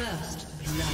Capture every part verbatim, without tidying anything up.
First blood.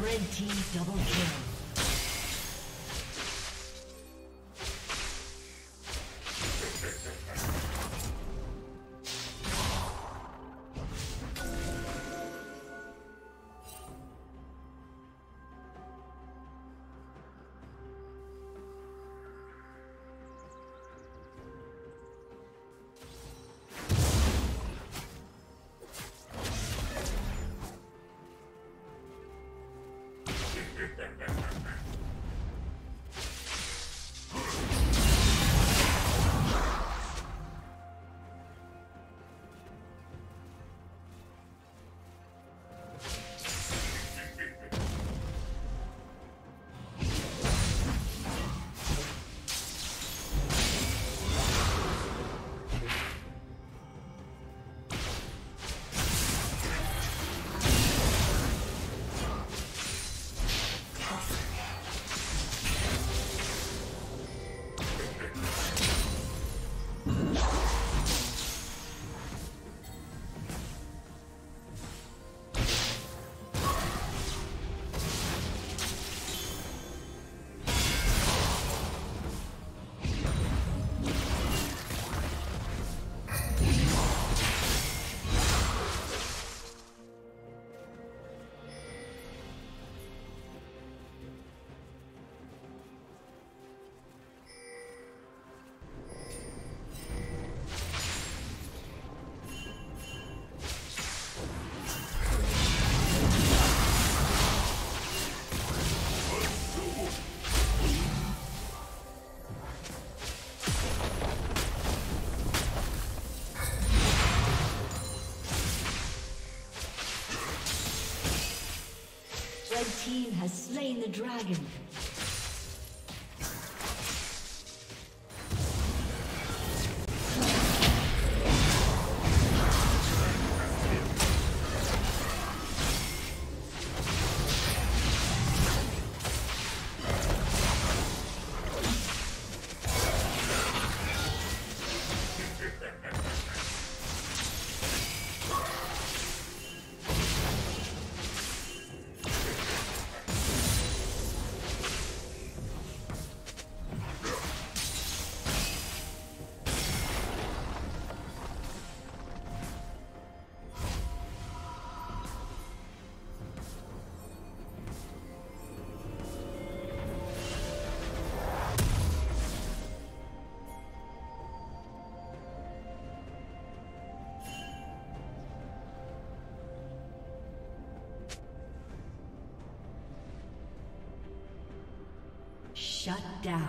Red team double kill. Red team has slain the dragon. Shut down.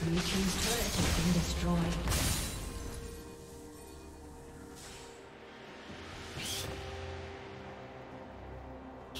Blue team's turret has been destroyed.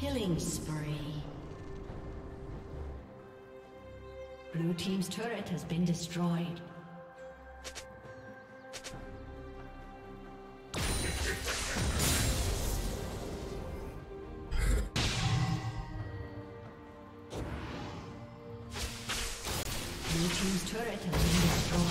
Killing spree. Blue team's turret has been destroyed. Blue team's turret has been destroyed.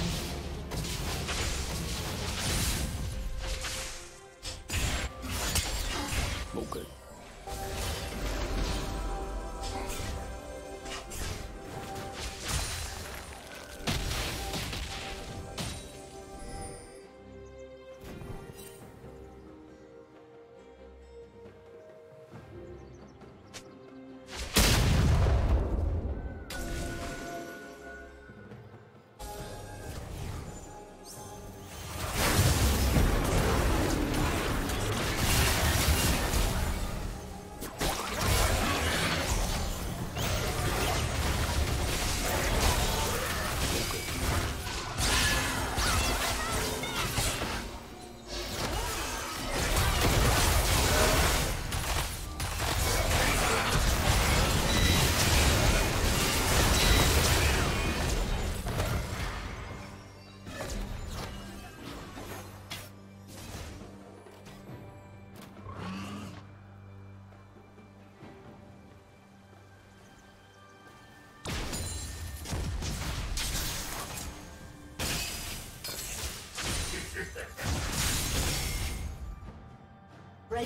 Red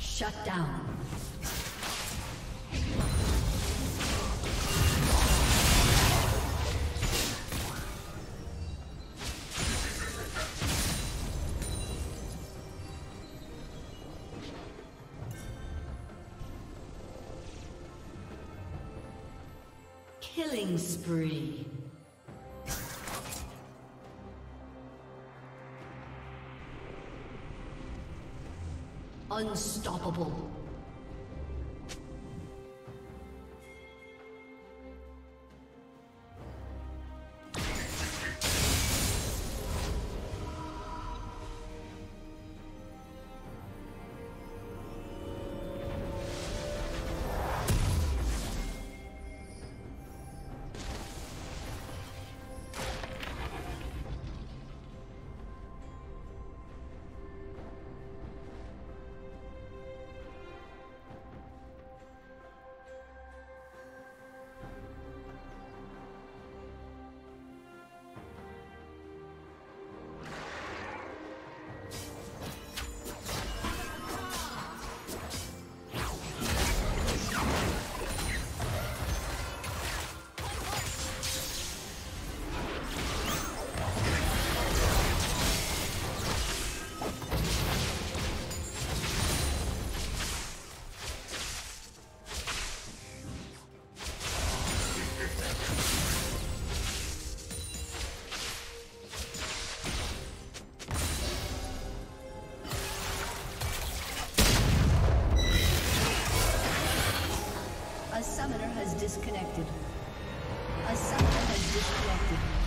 Shut down. Killing spree. Unstoppable. Disconnected. A summoner has disconnected.